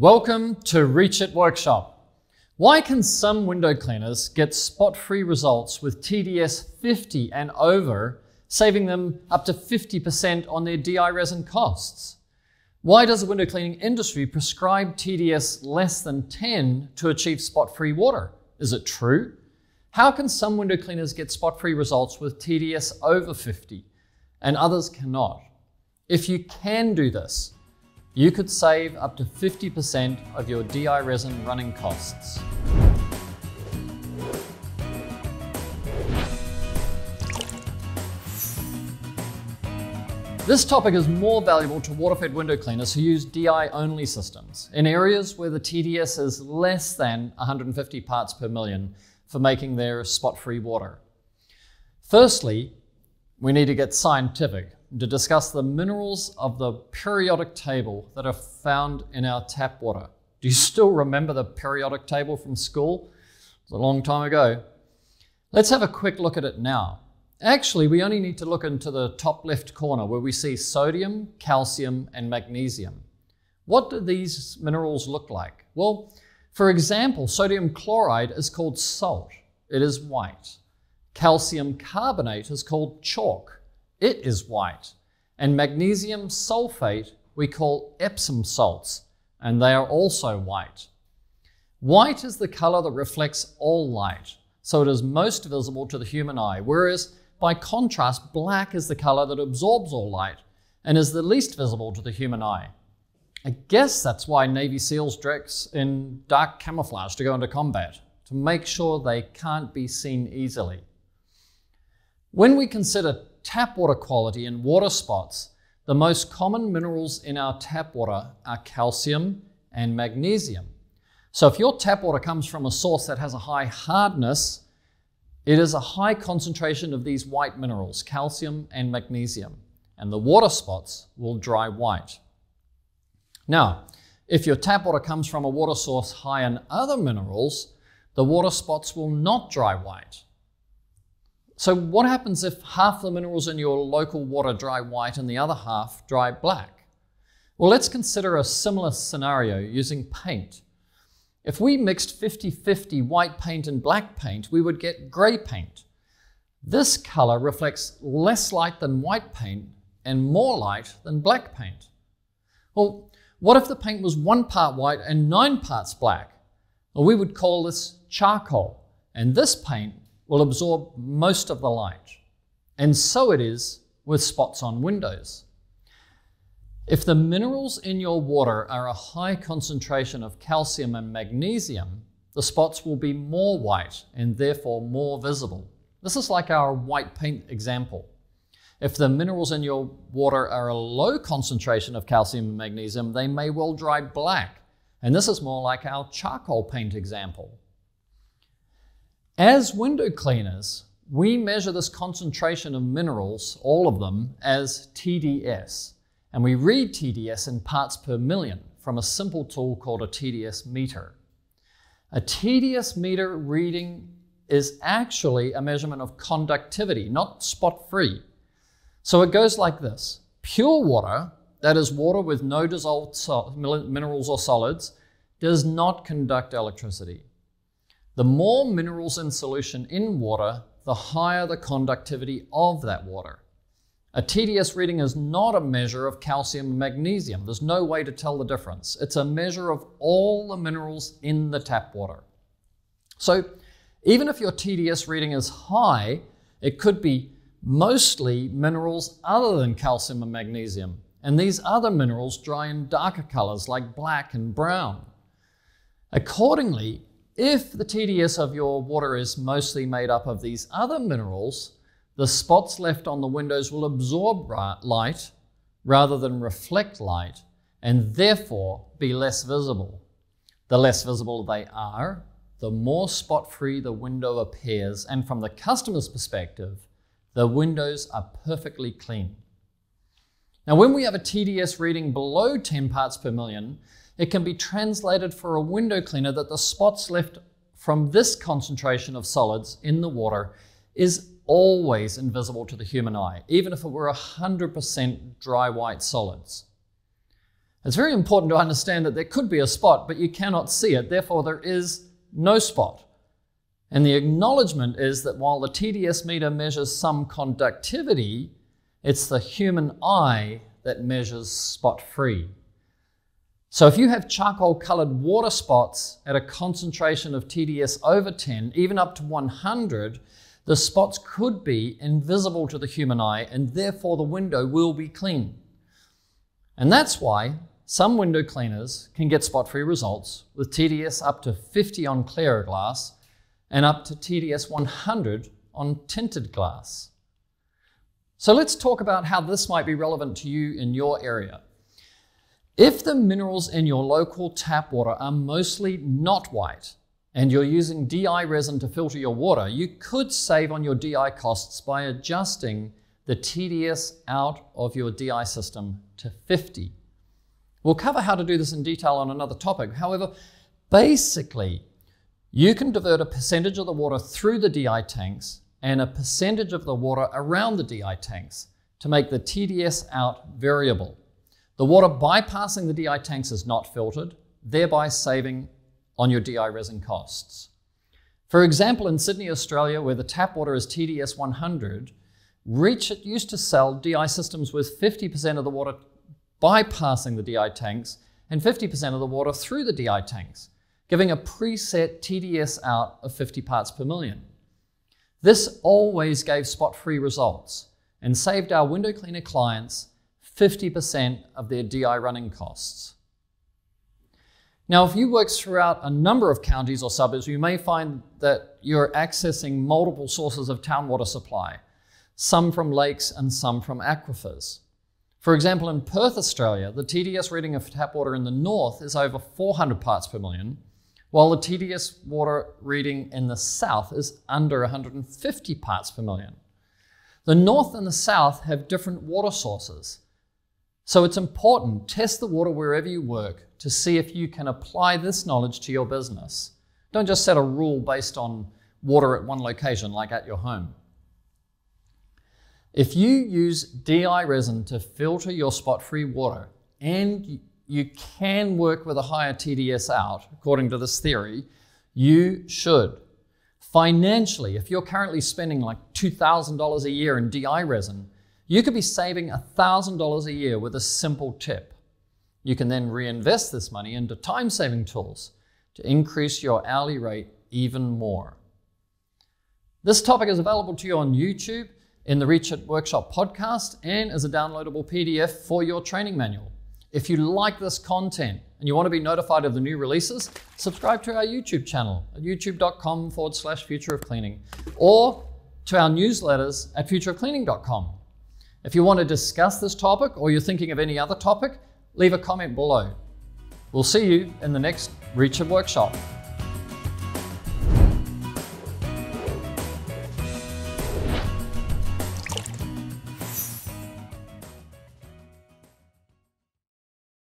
Welcome to Reach-iT Workshop. Why can some window cleaners get spot-free results with TDS 50 and over, saving them up to 50% on their DI resin costs? Why does the window cleaning industry prescribe TDS less than 10 to achieve spot-free water? Is it true? How can some window cleaners get spot-free results with TDS over 50 and others cannot? If you can do this, you could save up to 50% of your DI resin running costs. This topic is more valuable to water-fed window cleaners who use DI-only systems in areas where the TDS is less than 150 parts per million for making their spot-free water. Firstly, we need to get scientific to discuss the minerals of the periodic table that are found in our tap water. Do you still remember the periodic table from school? It was a long time ago. Let's have a quick look at it now. Actually, we only need to look into the top left corner where we see sodium, calcium, and magnesium. What do these minerals look like? Well, for example, sodium chloride is called salt. It is white. Calcium carbonate is called chalk. It is white. And magnesium sulfate we call Epsom salts, and they are also white. White is the color that reflects all light, so it is most visible to the human eye, whereas by contrast, black is the color that absorbs all light and is the least visible to the human eye. I guess that's why Navy SEALs dress in dark camouflage to go into combat, to make sure they can't be seen easily. When we consider tap water quality and water spots, the most common minerals in our tap water are calcium and magnesium. So if your tap water comes from a source that has a high hardness, it is a high concentration of these white minerals, calcium and magnesium, and the water spots will dry white. Now, if your tap water comes from a water source high in other minerals, the water spots will not dry white. So what happens if half the minerals in your local water dry white and the other half dry black? Well, let's consider a similar scenario using paint. If we mixed 50-50 white paint and black paint, we would get grey paint. This colour reflects less light than white paint and more light than black paint. Well, what if the paint was 1 part white and 9 parts black? Well, we would call this charcoal, and this paint will absorb most of the light. And so it is with spots on windows. If the minerals in your water are a high concentration of calcium and magnesium, the spots will be more white and therefore more visible. This is like our white paint example. If the minerals in your water are a low concentration of calcium and magnesium, they may well dry black. And this is more like our charcoal paint example. As window cleaners, we measure this concentration of minerals, all of them, as TDS. And we read TDS in parts per million from a simple tool called a TDS meter. A TDS meter reading is actually a measurement of conductivity, not spot-free. So it goes like this. Pure water, that is water with no dissolved minerals or solids, does not conduct electricity. The more minerals in solution in water, the higher the conductivity of that water. A TDS reading is not a measure of calcium and magnesium. There's no way to tell the difference. It's a measure of all the minerals in the tap water. So even if your TDS reading is high, it could be mostly minerals other than calcium and magnesium. And these other minerals dry in darker colors like black and brown. Accordingly, if the TDS of your water is mostly made up of these other minerals, the spots left on the windows will absorb light rather than reflect light and therefore be less visible. The less visible they are, the more spot-free the window appears, and from the customer's perspective, the windows are perfectly clean. Now, when we have a TDS reading below 10 parts per million, it can be translated for a window cleaner that the spots left from this concentration of solids in the water is always invisible to the human eye, even if it were 100% dry white solids. It's very important to understand that there could be a spot, but you cannot see it. Therefore, there is no spot. And the acknowledgement is that while the TDS meter measures some conductivity, it's the human eye that measures spot-free. So if you have charcoal-coloured water spots at a concentration of TDS over 10, even up to 100, the spots could be invisible to the human eye, and therefore the window will be clean. And that's why some window cleaners can get spot-free results with TDS up to 50 on clear glass and up to TDS 100 on tinted glass. So let's talk about how this might be relevant to you in your area. If the minerals in your local tap water are mostly not white and you're using DI resin to filter your water, you could save on your DI costs by adjusting the TDS out of your DI system to 50. We'll cover how to do this in detail on another topic. However, basically, you can divert a percentage of the water through the DI tanks and a percentage of the water around the DI tanks to make the TDS out variable. The water bypassing the DI tanks is not filtered, thereby saving on your DI resin costs. For example, in Sydney, Australia, where the tap water is TDS 100, Reach-iT used to sell DI systems with 50% of the water bypassing the DI tanks and 50% of the water through the DI tanks, giving a preset TDS out of 50 parts per million. This always gave spot-free results and saved our window cleaner clients 50% of their DI running costs. Now, if you work throughout a number of counties or suburbs, you may find that you're accessing multiple sources of town water supply, some from lakes and some from aquifers. For example, in Perth, Australia, the TDS reading of tap water in the north is over 400 parts per million, while the TDS water reading in the south is under 150 parts per million. The north and the south have different water sources, so it's important to test the water wherever you work to see if you can apply this knowledge to your business. Don't just set a rule based on water at one location, like at your home. If you use DI resin to filter your spot-free water, and you can work with a higher TDS out, according to this theory, you should. Financially, if you're currently spending like $2,000 a year in DI resin, you could be saving $1,000 a year with a simple tip. You can then reinvest this money into time-saving tools to increase your hourly rate even more. This topic is available to you on YouTube, in the Reach-iT Workshop podcast, and as a downloadable PDF for your training manual. If you like this content and you want to be notified of the new releases, subscribe to our YouTube channel at youtube.com/futureofcleaning or to our newsletters at futureofcleaning.com. If you want to discuss this topic or you're thinking of any other topic, leave a comment below. We'll see you in the next Reach-iT Workshop.